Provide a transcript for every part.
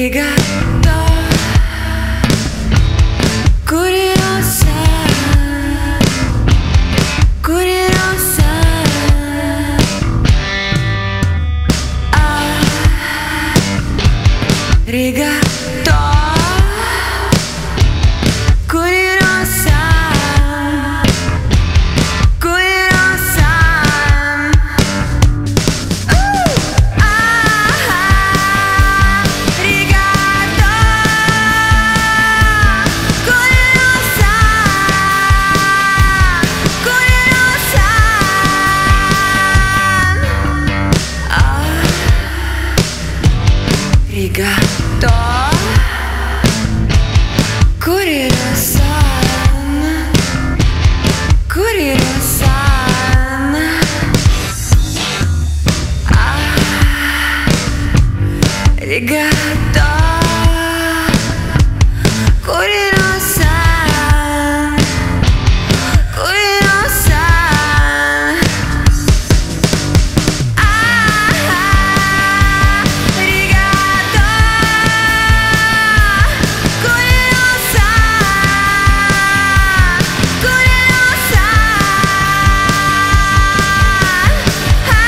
brigata, curiosa, curiosa. Ah, brigata, curiosa, curiosa. Ah, brigata, curiosa, curiosa. Ah, brigata, curiosa, curiosa. Ah, brigata, curiosa, curiosa. Ah, brigata, curiosa, curiosa. Ah, brigata, curiosa, curiosa.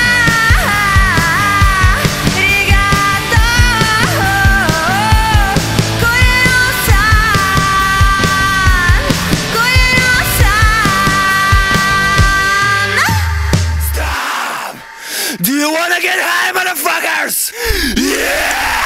Do you wanna get high, motherfuckers? Yeah!